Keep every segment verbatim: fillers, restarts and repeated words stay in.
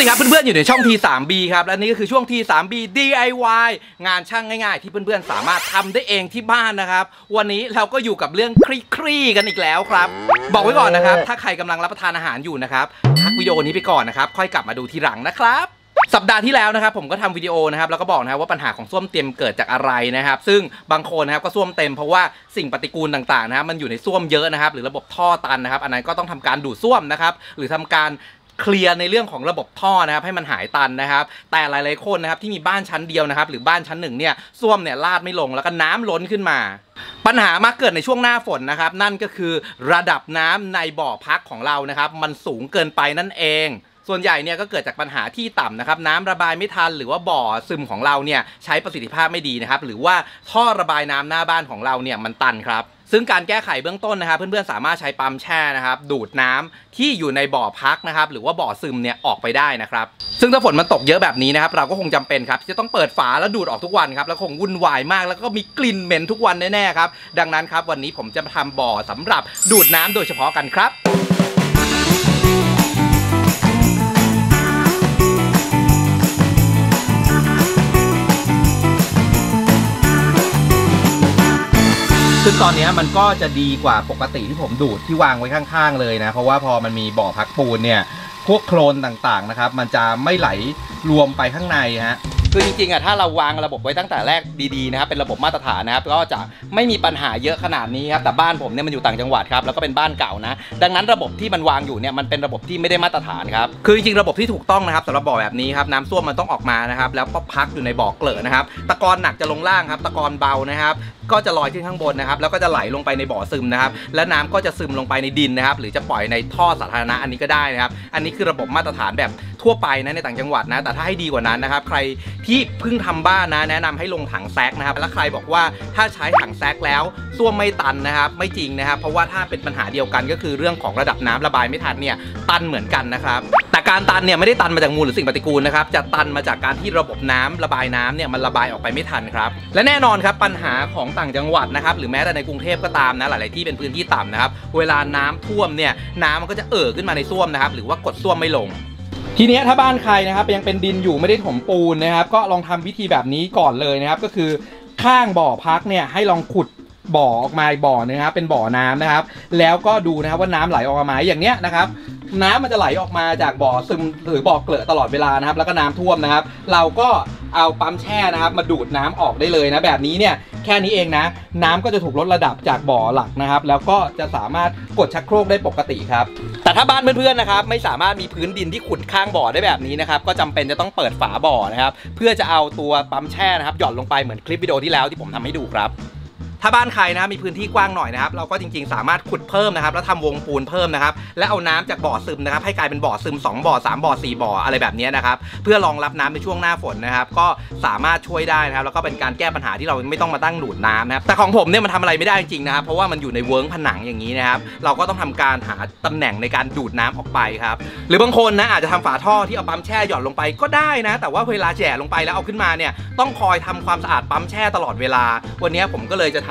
ดีครับเพื่อนๆอยู่ในช่อง ที ทรี บี ครับและนี่ก็คือช่วง ที ทรี บี ดี ไอ วาย งานช่างง่ายๆที่เพื่อนๆสามารถทำได้เองที่บ้านนะครับวันนี้เราก็อยู่กับเรื่องคลี่ๆกันอีกแล้วครับบอกไว้ก่อนนะครับถ้าใครกำลังรับประทานอาหารอยู่นะครับพักวิดีโอนี้ไปก่อนนะครับค่อยกลับมาดูทีหลังนะครับสัปดาห์ที่แล้วนะครับผมก็ทำวิดีโอนะครับแล้วก็บอกนะครับว่าปัญหาของส้วมเต็มเกิดจากอะไรนะครับซึ่งบางคนนะครับก็ส้วมเต็มเพราะว่าสิ่งปฏิกูลต่างๆนะครับมันอยู่ในส้วมเยอะนะครับหรือระบบท่อตันนะครับอันนั้นก็ต้องทำการดูดส้วมนะครับหรือทำการเคลียร์ในเรื่องของระบบท่อนะครับให้มันหายตันนะครับแต่หลายๆคนนะครับที่มีบ้านชั้นเดียวนะครับหรือบ้านชั้นหนึ่งเนี่ยส้วมเนี่ยลาดไม่ลงแล้วก็น้ำล้นขึ้นมาปัญหามาเกิดในช่วงหน้าฝนนะครับนั่นก็คือระดับน้ำในบ่อพักของเรานะครับมันสูงเกินไปนั่นเองส่วนใหญ่เนี่ยก็เกิดจากปัญหาที่ต่ำนะครับน้ำระบายไม่ทันหรือว่าบ่อซึมของเราเนี่ยใช้ประสิทธิภาพไม่ดีนะครับหรือว่าท่อระบายน้ำหน้าบ้านของเราเนี่ยมันตันครับซึ่งการแก้ไขเบื้องต้นนะครับเพื่อนๆสามารถใช้ปั๊มแช่นะครับดูดน้ำที่อยู่ในบ่อพักนะครับหรือว่าบ่อซึมเนี่ยออกไปได้นะครับซึ่งถ้าฝนมันตกเยอะแบบนี้นะครับเราก็คงจำเป็นครับจะต้องเปิดฝาแล้วดูดออกทุกวันครับแล้วคงวุ่นวายมากแล้วก็มีกลิ่นเหม็นทุกวันแน่ๆครับดังนั้นครับวันนี้ผมจะทำบ่อสำหรับดูดน้ำโดยเฉพาะกันครับซึ่งตอนนี้มันก็จะดีกว่าปกติที่ผมดูดที่วางไว้ข้างๆเลยนะเพราะว่าพอมันมีบ่อพักปูนเนี่ยพวกโคลนต่างๆนะครับมันจะไม่ไหลรวมไปข้างในฮะคือจริงๆอ่ะถ้าเราวางระบบไว้ตั้งแต่แรกดีๆนะครับเป็นระบบมาตรฐานนะครับก็จะไม่มีปัญหาเยอะขนาดนี้ครับแต่บ้านผมเนี่ยมันอยู่ต่างจังหวัดครับแล้วก็เป็นบ้านเก่านะดังนั้นระบบที่มันวางอยู่เนี่ยมันเป็นระบบที่ไม่ได้มาตรฐานครับคือจริงๆระบบที่ถูกต้องนะครับสำหรับบ่อแบบนี้ครับน้ำส้วมมันต้องออกมานะครับแล้วก็พักอยู่ในบ่อเกลอะนะครับตะกอนหนักจะลงล่างครับตะกอนเบานะครับก็จะลอยขึ้นข้างบนนะครับแล้วก็จะไหลลงไปในบ่อซึมนะครับและน้ำก็จะซึมลงไปในดินนะครับหรือจะปล่อยในท่อสาธารณะอันนี้ก็ได้นะครับอันนี้คือระบบมาตรฐานแบบทั่วไปนะในต่างจังหวัดนะแต่ถ้าให้ดีกว่านั้นนะครับใครที่เพิ่งทำบ้านนะแนะนำให้ลงถังแซกนะครับแล้วใครบอกว่าถ้าใช้ถังแซกแล้วส้วมไม่ตันนะครับไม่จริงนะครับเพราะว่าถ้าเป็นปัญหาเดียวกันก็คือเรื่องของระดับน้ำระบายไม่ทันเนี่ยตันเหมือนกันนะครับแต่การตันเนี่ยไม่ได้ตันมาจากมูลหรือสิ่งปฏิกูลนะครับจะตันมาจากการที่ระบบน้ำระบายน้ำเนี่ยมันระบายออกไปไม่ทันครับและแน่นอนครับปัญหาของต่างจังหวัดนะครับหรือแม้แต่ในกรุงเทพก็ตามนะหลายๆที่เป็นพื้นที่ต่ำนะครับเวลาน้ำท่วมเนี่ยน้ำมันก็จะเอ่อขึ้นมาในส้วมนะครับหรือว่ากดส้วมไม่ลงทีนี้ถ้าบ้านใครนะครับยังเป็นดินอยู่ไม่ได้ถมปูนนะครับก็ลองทำวิธีแบบนี้ก่อนเลยนะครับก็คือข้างบ่อพักเนี่ยให้ลองขุดบ่อออกมาบ่อนึงครับเป็นบ่อน้ำนะครับแล้วก็ดูนะครับว่าน้ำไหลออกมาอย่างเนี้ยนะครับน้ำมันจะไหลออกมาจากบ่อซึมหรือบ่อเกลอะตลอดเวลานะครับแล้วก็น้ำท่วมนะครับเราก็เอาปั๊มแช่นะครับมาดูดน้ำออกได้เลยนะแบบนี้เนี่ยแค่นี้เองนะน้ำก็จะถูกลดระดับจากบ่อหลักนะครับแล้วก็จะสามารถกดชักโครกได้ปกติครับแต่ถ้าบ้านเพื่อนๆนะครับไม่สามารถมีพื้นดินที่ขุดข้างบ่อได้แบบนี้นะครับก็จำเป็นจะต้องเปิดฝาบ่อนะครับเพื่อจะเอาตัวปั๊มแช่นะครับหย่อนลงไปเหมือนคลิปวิดีโอที่แล้วที่ผมทำให้ดูครับถ้าบ้านใครนะมีพื้นที่กว้างหน่อยนะครับเราก็จริงๆสามารถขุดเพิ่มนะครับแล้วทำวงปูนเพิ่มนะครับและเอาน้ำจากบ่อซึมนะครับให้กลายเป็นบ่อซึมสองบ่อสามบ่อสี่บ่ออะไรแบบนี้นะครับเพื่อรองรับน้ำในช่วงหน้าฝนนะครับก็สามารถช่วยได้นะครับแล้วก็เป็นการแก้ปัญหาที่เราไม่ต้องมาตั้งดูดน้ำนะครับแต่ของผมเนี่ยมันทำอะไรไม่ได้จริงๆนะครับเพราะว่ามันอยู่ในเวิ้งผนังอย่างนี้นะครับเราก็ต้องทำการหาตำแหน่งในการดูดน้ำออกไปครับหรือบางคนนะอาจจะทำฝาท่อที่เอาปั๊มแช่หย่อนลงไปก็ได้นะแต่ว่าเวลาแฉะลงไปแล้วเอาขึ้นมาเนี่ยต้องคอยทำความสะอาดปั๊มแช่ตลอดเวลาวันนี้ผมก็เลยจะทำ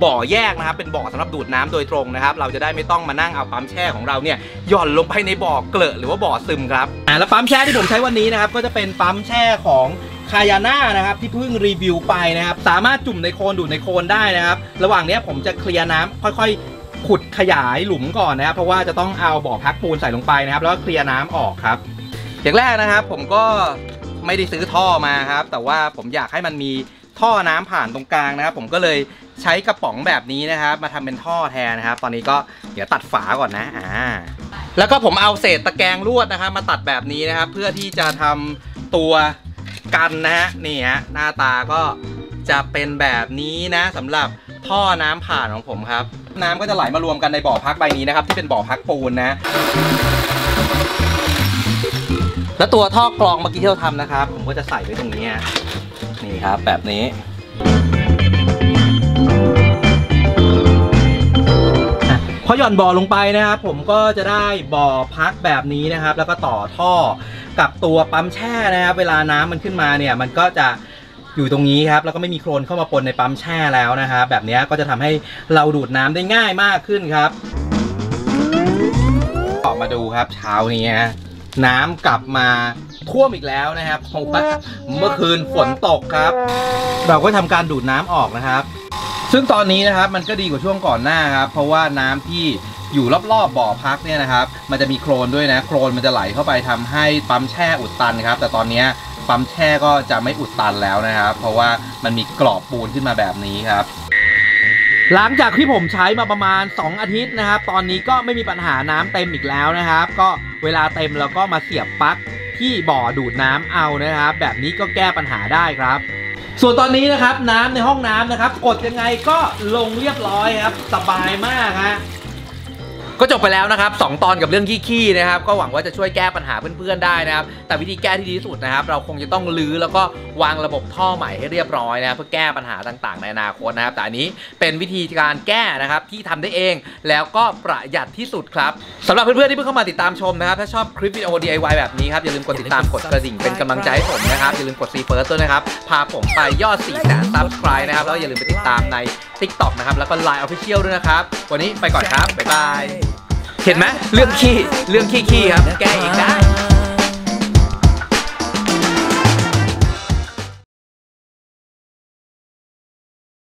บ่อแยกนะครับเป็นบ่อสำหรับดูดน้ำโดยตรงนะครับเราจะได้ไม่ต้องมานั่งเอาปั๊มแช่ของเราเนี่ยหย่อนลงไปในบ่อเกลอะหรือว่าบ่อซึมครับอ่าแล้วปั๊มแช่ที่ผมใช้วันนี้นะครับก็จะเป็นปั๊มแช่ของคายาน่านะครับที่เพิ่งรีวิวไปนะครับสามารถจุ่มในโคลนดูดในโคลนได้นะครับระหว่างนี้ผมจะเคลียร์น้ำค่อยๆขุดขยายหลุมก่อนนะครับเพราะว่าจะต้องเอาบ่อพักปูนใส่ลงไปนะครับแล้วก็เคลียร์น้ำออกครับอย่างแรกนะครับผมก็ไม่ได้ซื้อท่อมาครับแต่ว่าผมอยากให้มันมีท่อน้ำผ่านตรงกลางนะครับผมก็เลยใช้กระป๋องแบบนี้นะครับมาทำเป็นท่อแทนนะครับตอนนี้ก็เดี๋ยวตัดฝาก่อนนะอ่าแล้วก็ผมเอาเศษตะแกรงลวดนะครับมาตัดแบบนี้นะครับเพื่อที่จะทำตัวกันนะฮะนี่ฮะหน้าตาก็จะเป็นแบบนี้นะสำหรับท่อน้ำผ่านของผมครับน้ำก็จะไหลมารวมกันในบ่อพักใบนี้นะครับที่เป็นบ่อพักปูนนะแล้วตัวท่อกรองเมื่อกี้ที่เราทำนะครับผมก็จะใส่ไว้ตรงนี้นี่ครับแบบนี้พอหย่อนบ่อลงไปนะครับผมก็จะได้บ่อพักแบบนี้นะครับแล้วก็ต่อท่อกับตัวปั๊มแช่นะครับเวลาน้ำมันขึ้นมาเนี่ยมันก็จะอยู่ตรงนี้ครับแล้วก็ไม่มีโคลนเข้ามาปนในปั๊มแช่แล้วนะครับแบบนี้ก็จะทำให้เราดูดน้ำได้ง่ายมากขึ้นครับออกมาดูครับเช้านี้ น้ำกลับมาท่วมอีกแล้วนะครับคงปะเมื่อคืนฝนตกครับเราก็ทำการดูดน้ำออกนะครับซึ่งตอนนี้นะครับมันก็ดีกว่าช่วงก่อนหน้าครับเพราะว่าน้ำที่อยู่รอบๆบ่อพักเนี่ยนะครับมันจะมีโคลนด้วยนะโคลนมันจะไหลเข้าไปทำให้ปั๊มแช่อุดตันครับแต่ตอนนี้ปั๊มแช่ก็จะไม่อุดตันแล้วนะครับเพราะว่ามันมีกรอบปูนขึ้นมาแบบนี้ครับหลังจากที่ผมใช้มาประมาณสองอาทิตย์นะครับตอนนี้ก็ไม่มีปัญหาน้ำเต็มอีกแล้วนะครับก็เวลาเต็มเราก็มาเสียบปลั๊กที่บ่อดูดน้ำเอานะครับแบบนี้ก็แก้ปัญหาได้ครับส่วนตอนนี้นะครับน้ำในห้องน้ำนะครับกดยังไงก็ลงเรียบร้อยครับสบายมากฮะก็จบไปแล้วนะครับสองตอนกับเรื่องขี้ๆนะครับก็หวังว่าจะช่วยแก้ปัญหาเพื่อนๆได้นะครับแต่วิธีแก้ที่ดีที่สุดนะครับเราคงจะต้องรื้อแล้วก็วางระบบท่อใหม่ให้เรียบร้อยนะเพื่อแก้ปัญหาต่างๆในอนาคตนะครับแต่อันนี้เป็นวิธีการแก้นะครับที่ทำได้เองแล้วก็ประหยัดที่สุดครับสำหรับเพื่อนๆที่เพิ่งเข้ามาติดตามชมนะครับถ้าชอบคลิปวิดีโอ ดี ไอ วาย แบบนี้ครับอย่าลืมกดติดตามกดกระดิ่งเป็นกำลังใจให้ผมนะครับอย่าลืมกด ซี First ด้วยนะครับพาผมไปยอดสี่แสนซับสไครบ์นะครับแล้วอย่าลืมไปติดตามใน ติ๊กต็อก นะครับแล้วก็ ไลน์ Official ด้วยนะครับวันนี้ไปก่อนครับบ๊ายบายเห็นไหมเรื่องขี้เรื่องขี้ๆครับแก้อีกได้